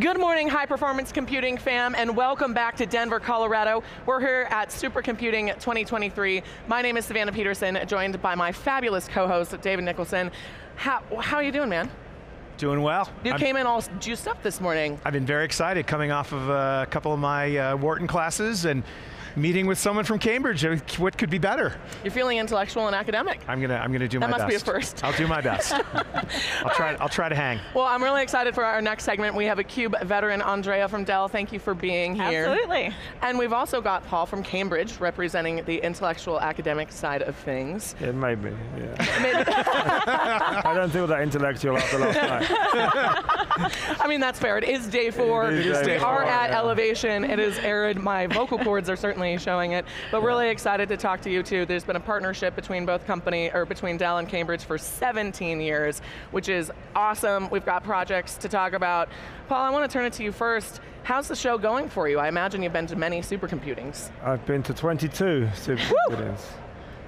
Good morning, high performance computing fam, and welcome back to Denver, Colorado. We're here at Supercomputing 2023. My name is Savannah Peterson, joined by my fabulous co-host, David Nicholson. How are you doing, man? Doing well. You came in all juiced up this morning. I've been very excited, coming off of a couple of my Wharton classes and meeting with someone from Cambridge. What could be better? You're feeling intellectual and academic. I'm gonna do my best. That must be a first. I'll do my best. I'll try to hang. Well, I'm really excited for our next segment. We have a CUBE veteran, Andrea from Dell. Thank you for being here. Absolutely. And we've also got Paul from Cambridge, representing the intellectual academic side of things. It may be, yeah. Maybe. I don't feel that intellectual after last night. I mean, that's fair. It is day four. We are at elevation. It is arid. My vocal cords are certainly showing it, but really excited to talk to you too. There's been a partnership between both between Dell and Cambridge for 17 years, which is awesome. We've got projects to talk about. Paul, I want to turn it to you first. How's the show going for you? I imagine you've been to many supercomputings. I've been to 22 supercomputings.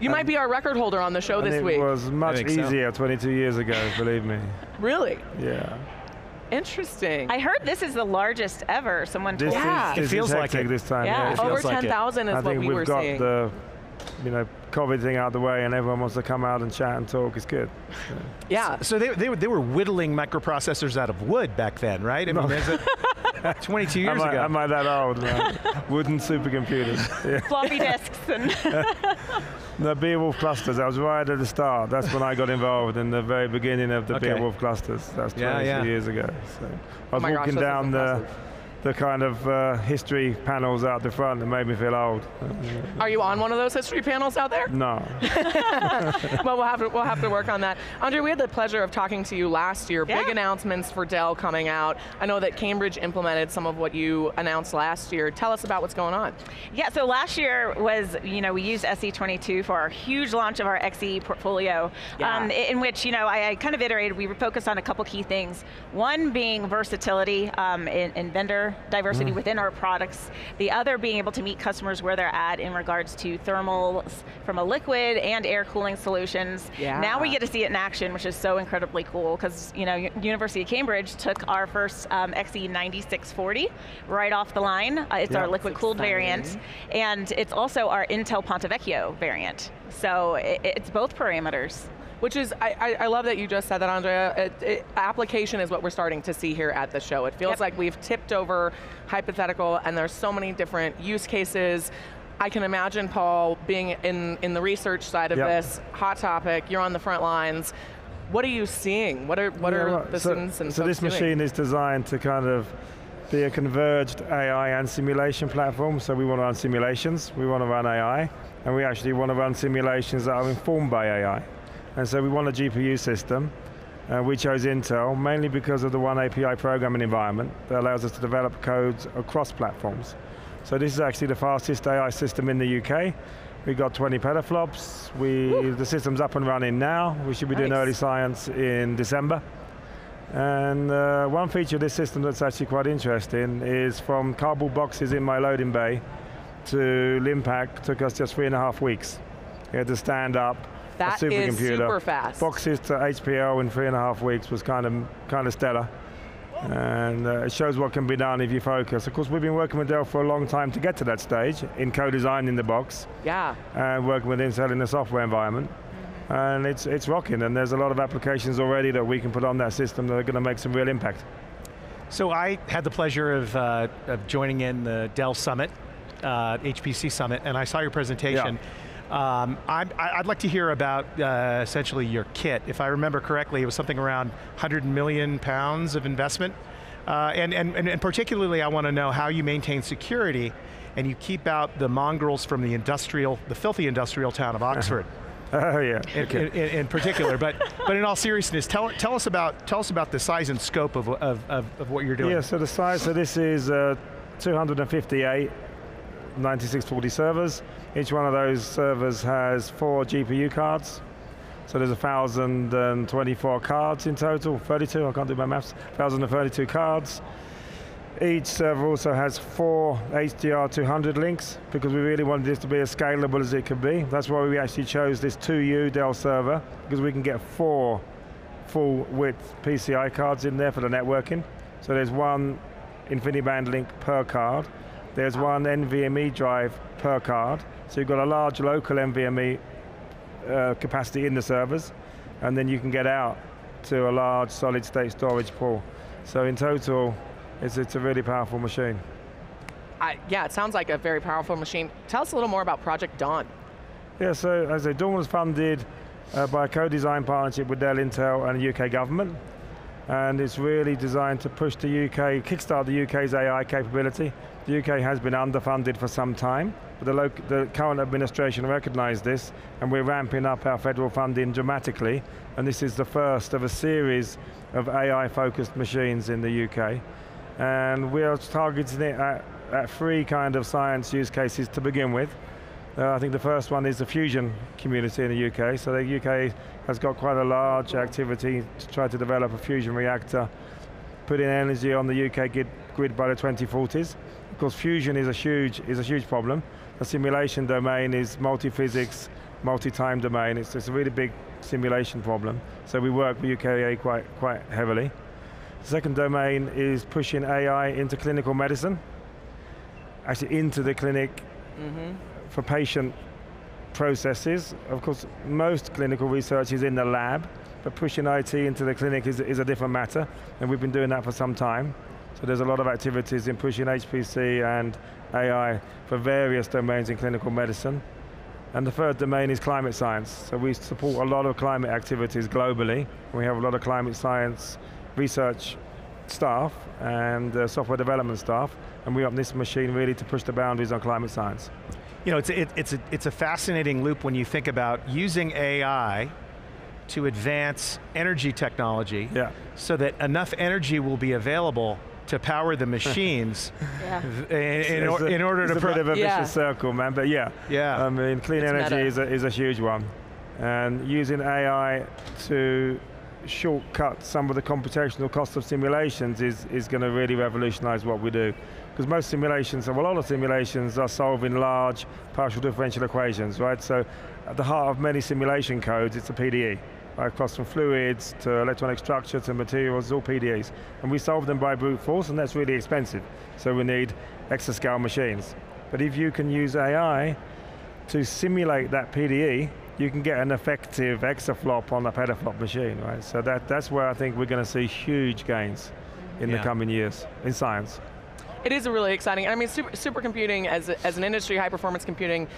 You might be our record holder on the show this week. It was much easier 22 years ago, believe me. Really? Yeah. Interesting. I heard this is the largest ever. It feels like it this time. Yeah, yeah. Over 10,000 is what we were seeing. I think we've got the, you know, COVID thing out of the way, and everyone wants to come out and chat and talk. It's good. Yeah. So they were whittling microprocessors out of wood back then, right? I mean, there's a 22 years ago. Am I that old, man? Wooden supercomputers. Yeah. Floppy disks and... The Beowulf clusters, that was right at the start. That's when I got involved, in the very beginning of the Beowulf clusters. That's 22 years ago. So I was walking down the kind of history panels out the front that made me feel old. Are you on one of those history panels out there? No. Well, we'll have to work on that. Andre, we had the pleasure of talking to you last year. Yeah. Big announcements for Dell coming out. I know that Cambridge implemented some of what you announced last year. Tell us about what's going on. Yeah, so last year was, you know, we used SE22 for our huge launch of our XE portfolio, in which, you know, I kind of iterated, we were focused on a couple key things. One being versatility in vendor diversity within our products. The other being able to meet customers where they're at in regards to thermals from a liquid and air cooling solutions. Yeah. Now we get to see it in action, which is so incredibly cool, because, you know, University of Cambridge took our first XE9640 right off the line. It's our liquid cooled variant, and it's also our Intel Ponte Vecchio variant. So it's both parameters. Which is, I love that you just said that, Andrea. Application is what we're starting to see here at the show. It feels like we've tipped over hypothetical, and there's so many different use cases. I can imagine, Paul, being in the research side of this, hot topic, you're on the front lines. What are you seeing? What are the students doing? So this machine is designed to kind of be a converged AI and simulation platform, so we want to run simulations, we want to run AI, and we actually want to run simulations that are informed by AI. And so we want a GPU system. We chose Intel, mainly because of the one API programming environment that allows us to develop codes across platforms. So this is actually the fastest AI system in the UK. We've got 20 petaflops. The system's up and running now. We should be doing early science in December. And one feature of this system that's actually quite interesting is from cardboard boxes in my loading bay to Limpack took us just 3.5 weeks. We had to stand up That is super fast. Boxes to HPL in 3.5 weeks was kind of stellar. And it shows what can be done if you focus. Of course, we've been working with Dell for a long time to get to that stage in co-designing the box. Yeah. And working with Intel in the software environment. And it's rocking, and there's a lot of applications already that we can put on that system that are going to make some real impact. So I had the pleasure of joining in the Dell Summit, HPC Summit, and I saw your presentation. Yeah. I'd like to hear about essentially your kit. If I remember correctly, it was something around 100 million pounds of investment. And particularly I want to know how you maintain security and you keep out the mongrels from the filthy industrial town of Oxford. In particular, but in all seriousness, tell us about the size and scope of what you're doing. Yeah, so the size, so this is 258. 9640 servers. Each one of those servers has 4 GPU cards. So there's 1,024 cards in total, 32, I can't do my maths, 1,032 cards. Each server also has 4 HDR200 links because we really wanted this to be as scalable as it could be. That's why we actually chose this 2U Dell server, because we can get 4 full width PCI cards in there for the networking. So there's one InfiniBand link per card. There's one NVMe drive per card. So you've got a large local NVMe capacity in the servers, and then you can get out to a large solid state storage pool. So in total, it's a really powerful machine. Yeah, it sounds like a very powerful machine. Tell us a little more about Project Dawn. Yeah, so as I said, Dawn was funded by a co-design partnership with Dell, Intel, and the UK government. And it's really designed to push the UK, kickstart the UK's AI capability. The UK has been underfunded for some time, but the current administration recognized this, and we're ramping up our federal funding dramatically, and this is the first of a series of AI-focused machines in the UK. And we are targeting it at three kind of science use cases to begin with. I think the first one is the fusion community in the UK. So the UK has got quite a large activity to try to develop a fusion reactor, put in energy on the UK grid by the 2040s. Of course, fusion is a huge problem. The simulation domain is multi-physics, multi-time domain. It's a really big simulation problem. So we work with UKA quite heavily. The second domain is pushing AI into clinical medicine, actually into the clinic, for patient processes. Of course, most clinical research is in the lab, but pushing IT into the clinic is a different matter, and we've been doing that for some time. So there's a lot of activities in pushing HPC and AI for various domains in clinical medicine. And the third domain is climate science. So we support a lot of climate activities globally. We have a lot of climate science research staff and software development staff, and we want this machine really to push the boundaries on climate science. You know, it's a fascinating loop when you think about using AI to advance energy technology, so that enough energy will be available to power the machines in order to- It's a bit of a vicious circle, man, but yeah. I mean, clean energy is a huge one. And using AI to shortcut some of the computational cost of simulations is going to really revolutionize what we do. Because most simulations, well, a lot of simulations are solving large partial differential equations, right? So at the heart of many simulation codes, it's a PDE. Right? Across from fluids to electronic structure to materials, all PDEs. And we solve them by brute force, and that's really expensive. So we need exascale machines. But if you can use AI to simulate that PDE, you can get an effective exaflop on a petaflop machine, right? So that's where I think we're going to see huge gains in the coming years in science. It is a really exciting, I mean, supercomputing as an industry, high performance computing,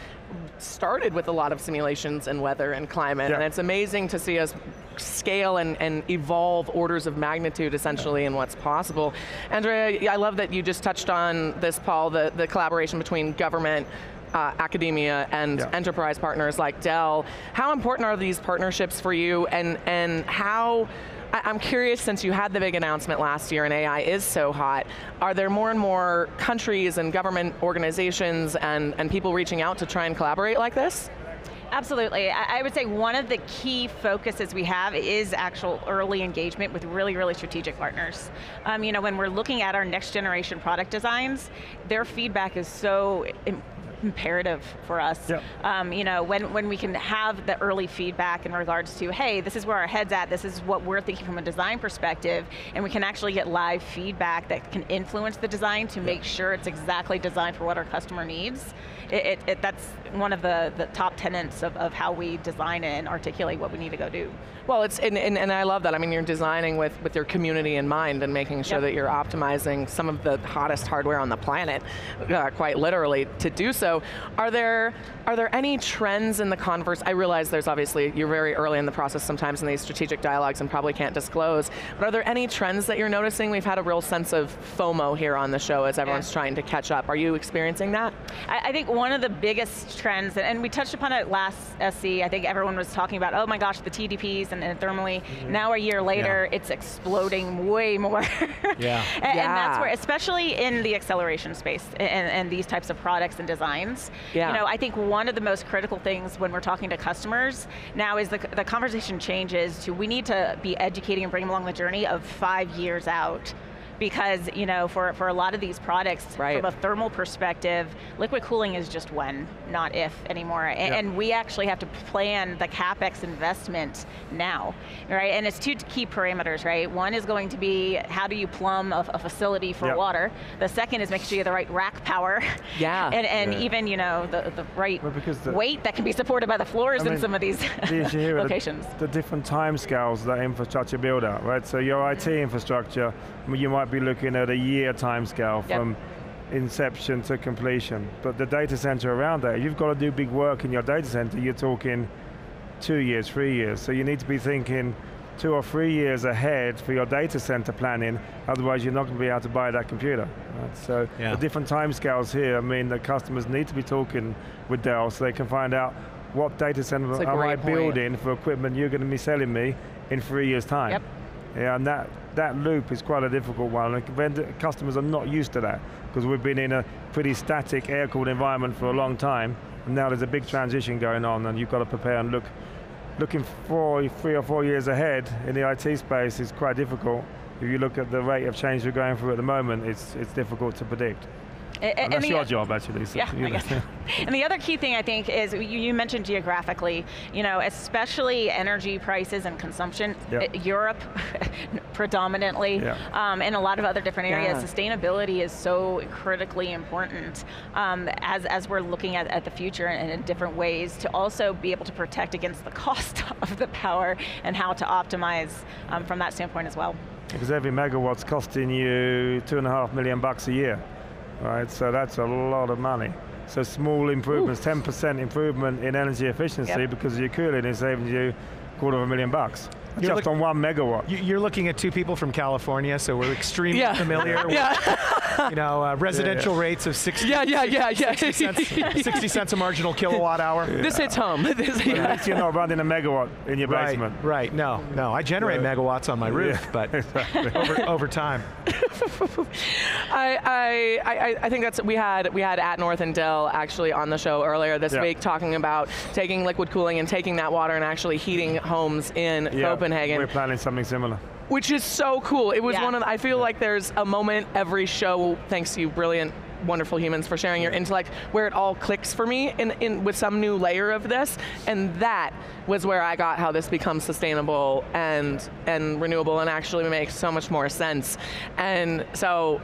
started with a lot of simulations and weather and climate, and it's amazing to see us scale and evolve orders of magnitude, essentially, in what's possible. Andrea, I love that you just touched on this, Paul, the collaboration between government, academia, and enterprise partners like Dell. How important are these partnerships for you, and how, I'm curious, since you had the big announcement last year and AI is so hot, are there more and more countries and government organizations and people reaching out to try and collaborate like this? Absolutely. I would say one of the key focuses we have is actual early engagement with really, really strategic partners. You know, when we're looking at our next generation product designs, their feedback is so imperative for us. Yep. You know, when we can have the early feedback in regards to, hey, this is where our head's at, this is what we're thinking from a design perspective, and we can actually get live feedback that can influence the design to make sure it's exactly designed for what our customer needs. That's one of the top tenets of how we design it and articulate what we need to go do. Well, it's, and I love that. I mean, you're designing with your community in mind and making sure that you're optimizing some of the hottest hardware on the planet, quite literally, to do so. So are there any trends in the converse? I realize there's obviously, you're very early in the process sometimes in these strategic dialogues and probably can't disclose, but are there any trends that you're noticing? We've had a real sense of FOMO here on the show as everyone's trying to catch up. Are you experiencing that? I think one of the biggest trends, and we touched upon it last SC, I think everyone was talking about, oh my gosh, the TDPs and thermally, now a year later, it's exploding way more. And that's where, especially in the acceleration space and these types of products and design. You know, I think one of the most critical things when we're talking to customers now is the conversation changes to, we need to be educating and bringing along the journey of 5 years out because for a lot of these products, from a thermal perspective, liquid cooling is just when, not if anymore. And we actually have to plan the CapEx investment now, right? And it's two key parameters, right? One is going to be how do you plumb a facility for water. The second is making sure you have the right rack power. And even the right weight that can be supported by the floors in some of these locations. The different time scales that infrastructure build out, right? So your IT infrastructure, you might be looking at a year time scale from inception to completion. But the data center around that, you've got to do big work in your data center, you're talking 2 years, 3 years. So you need to be thinking 2 or 3 years ahead for your data center planning, otherwise you're not going to be able to buy that computer. Right? So the different timescales here, the customers need to be talking with Dell so they can find out what data center am I building for equipment you're going to be selling me in 3 years time. Yeah, and that loop is quite a difficult one, and customers are not used to that because we've been in a pretty static air-cooled environment for a long time, and now there's a big transition going on and you've got to prepare and looking 3 or 4 years ahead in the IT space is quite difficult. If you look at the rate of change we're going through at the moment, it's difficult to predict. And that's your job, actually. So I guess. And the other key thing, I think, is you mentioned geographically, especially energy prices and consumption, Europe predominantly, and a lot of other different areas. Sustainability is so critically important as we're looking at the future and in different ways to also be able to protect against the cost of the power and how to optimize from that standpoint as well. Because every megawatt's costing you $2.5 million a year. Right, so that's a lot of money. So small improvements, 10% improvement in energy efficiency because of your cooling is saving you $250,000. Just on 1 megawatt. You're looking at two people from California, so we're extremely familiar with residential rates of 60 cents a marginal kilowatt hour. This hits home. At least you're not running a megawatt in your basement. Right, no. I generate megawatts on my roof, but over time. I think that's, we had atNorth and Dell actually on the show earlier this week talking about taking liquid cooling and taking that water and actually heating homes in Copenhagen. We're planning something similar. Which is so cool. It was one of the, I feel like there's a moment every show, thanks to you brilliant, wonderful humans for sharing your intellect, where it all clicks for me with some new layer of this, and that was where I got how this becomes sustainable and renewable and actually makes so much more sense. And so,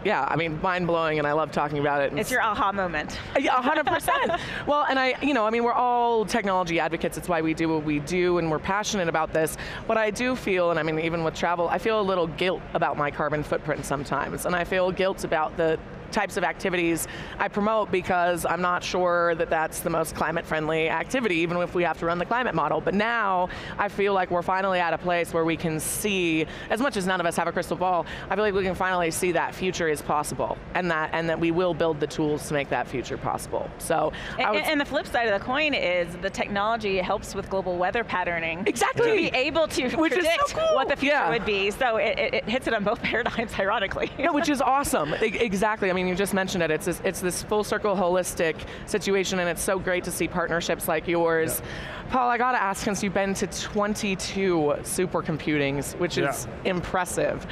mind blowing, and I love talking about it. It's your aha moment. 100%. Well, and we're all technology advocates, it's why we do what we do, and we're passionate about this. What I do feel, and even with travel, I feel a little guilt about my carbon footprint sometimes, and I feel guilt about the types of activities I promote because I'm not sure that that's the most climate friendly activity, even if we have to run the climate model. But now, I feel like we're finally at a place where we can see, as much as none of us have a crystal ball, I feel like we can finally see that future is possible, and that we will build the tools to make that future possible. So, and the flip side of the coin is the technology helps with global weather patterning. Exactly. To be able to predict what the future would be. So it hits it on both paradigms, ironically. Yeah, which is awesome, exactly. I mean, you just mentioned it, it's this full circle holistic situation, and it's so great to see partnerships like yours. Yeah. Paul, I got to ask, since you've been to 22 supercomputings, which is impressive,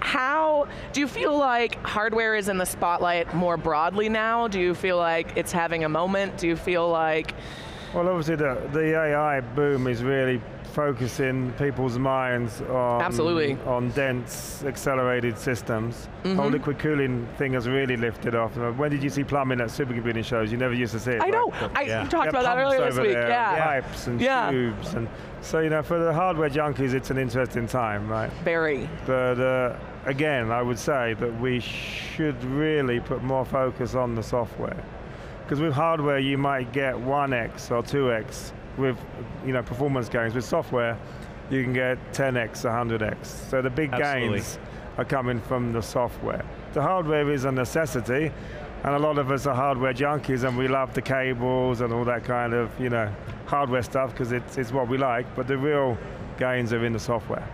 how do you feel like hardware is in the spotlight more broadly now? Do you feel like it's having a moment? Do you feel like... Well, obviously the AI boom is really focusing people's minds on, dense, accelerated systems. The whole liquid cooling thing has really lifted off. When did you see plumbing at supercomputing shows? You never used to see it. I know, we talked about that earlier this week. Pipes and tubes. And, so for the hardware junkies, it's an interesting time, right? Very. But again, I would say that we should really put more focus on the software. Because with hardware, you might get 1x or 2x with performance gains. With software, you can get 10x, 100x. So the big gains are coming from the software. The hardware is a necessity, and a lot of us are hardware junkies, and we love the cables and all that kind of hardware stuff because it's what we like. But the real gains are in the software.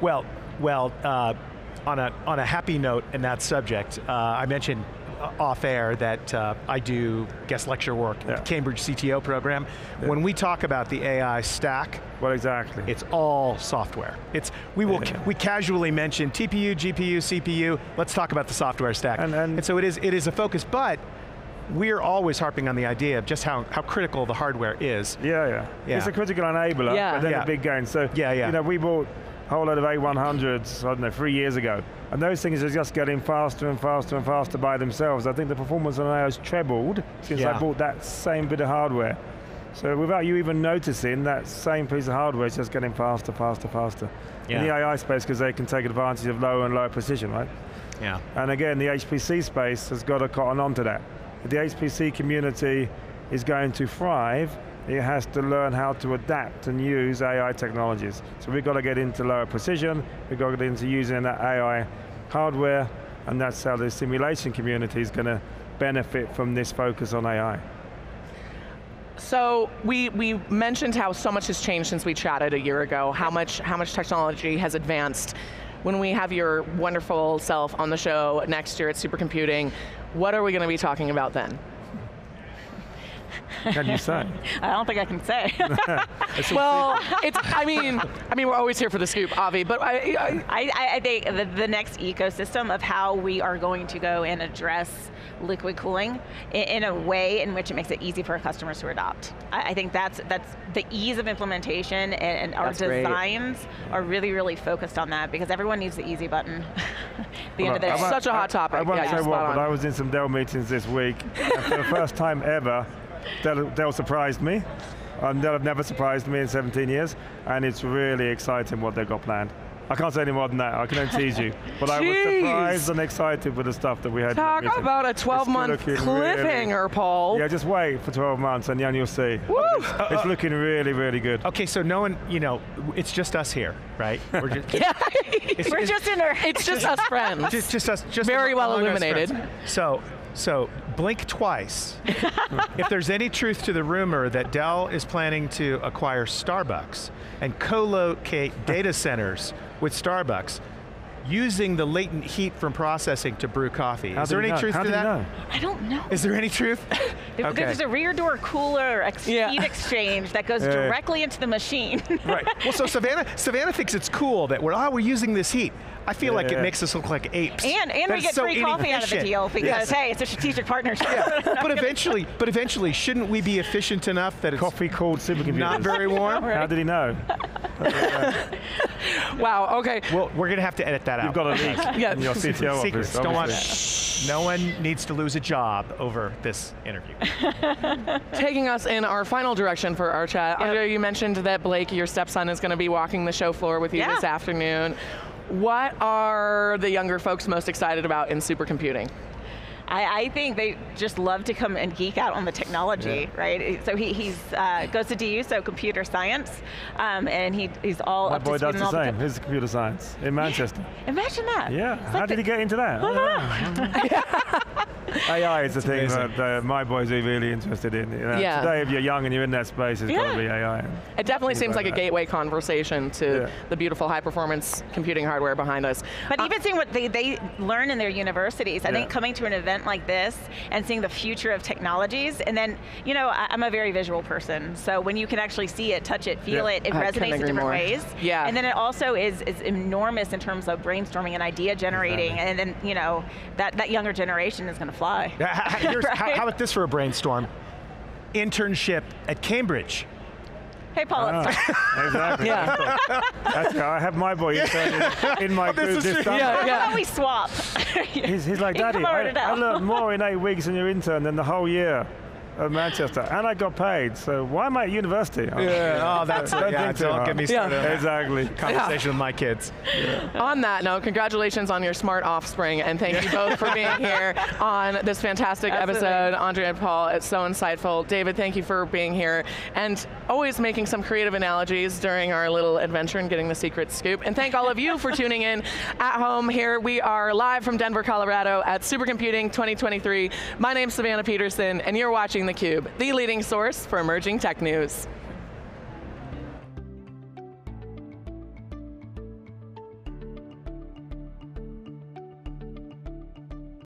Well, on a happy note in that subject, I mentioned off air that I do guest lecture work in the Cambridge CTO program. Yeah. When we talk about the AI stack, well, exactly, it's all software. It's, we casually mention TPU, GPU, CPU, let's talk about the software stack. And so it is a focus, but we're always harping on the idea of just how critical the hardware is. Yeah, yeah, yeah. It's a critical enabler, but then a big gain. So, you know, we bought a whole lot of A100s, I don't know, 3 years ago. And those things are just getting faster and faster and faster by themselves. I think the performance on AI has trebled since I bought that same bit of hardware. So without you even noticing, that same piece of hardware is just getting faster, faster, faster. Yeah. In the AI space, because they can take advantage of lower and lower precision, right? Yeah. And again, the HPC space has got to cotton on to that. If the HPC community is going to thrive, it has to learn how to adapt and use AI technologies. So we've got to get into lower precision, we've got to get into using that AI hardware, and that's how the simulation community is going to benefit from this focus on AI. So we mentioned how so much has changed since we chatted a year ago, how much technology has advanced. When we have your wonderful self on the show next year at Supercomputing, what are we going to be talking about then? Can you say? I don't think I can say. Well, it's, I mean, we're always here for the scoop, Avi, but I think the next ecosystem of how we are going to go and address liquid cooling in a way in which it makes it easy for our customers to adopt. I think that's the ease of implementation, and our designs are really, really focused on that because everyone needs the easy button. At the end of the day, it's such a hot topic. I won't say what, but I was in some Dell meetings this week, and for the first time ever, Dell surprised me. Dell have never surprised me in 17 years, and it's really exciting what they've got planned. I can't say any more than that, I can only tease you. But I was surprised and excited with the stuff that we had. Talk about a 12-month cliffhanger, really. Paul. Yeah, just wait for 12 months and then you'll see. Woo! It's looking really, really good. Okay, so no one, you know, it's just us here, right? We're just, it's just us friends. Just us, just very well illuminated. So, blink twice. If there's any truth to the rumor that Dell is planning to acquire Starbucks and co-locate data centers with Starbucks, using the latent heat from processing to brew coffee. Is there any truth to that? I don't know. Is there any truth? There's a rear door cooler heat exchange that goes directly into the machine. Right, well so Savannah thinks it's cool that we're using this heat. I feel like it makes us look like apes. And we get free coffee out of the deal because hey, it's a strategic partnership. Yeah. but eventually, shouldn't we be efficient enough that it's coffee cold supercomputers? Not very warm? Right. How did he know? Wow, okay. Well, we're going to have to edit that out. You've got to leak in your CTO secrets, office, don't want that. No one needs to lose a job over this interview. Taking us in our final direction for our chat, Andrea, you mentioned that Blake, your stepson, is going to be walking the show floor with you this afternoon. What are the younger folks most excited about in supercomputing? I think they just love to come and geek out on the technology, right? So he goes to DU, so computer science, and he's all up to speed. My boy does the same, he's computer science, in Manchester. Imagine that. Yeah, like how did he get into that? AI is the thing that my boys are really interested in. You know, today, if you're young and you're in that space, it's got to be AI. It definitely seems like a gateway conversation to the beautiful high-performance computing hardware behind us. But even seeing what they learn in their universities, I think coming to an event like this and seeing the future of technologies, and then, you know, I'm a very visual person, so when you can actually see it, touch it, feel it, it resonates in different ways. Yeah. And then it also is enormous in terms of brainstorming and idea generating, and then, you know, that younger generation is going to fly. How about this for a brainstorm? Internship at Cambridge. Hey, Paul, let's start. Exactly. Yeah. That's how I have my boy in my group this time. Yeah, how about we swap? He's like, Daddy, I learned more in 8 weeks in your intern than the whole year of Manchester, and I got paid, so why am I at university? That's it, don't get me started. Exactly. Conversation with my kids. Yeah. On that note, congratulations on your smart offspring, and thank you both for being here on this fantastic episode. Andrea and Paul, it's so insightful. David, thank you for being here, and always making some creative analogies during our little adventure and getting the secret scoop. And thank all of you for tuning in at home here. We are live from Denver, Colorado at Supercomputing 2023. My name's Savannah Peterson, and you're watching theCUBE, the leading source for emerging tech news.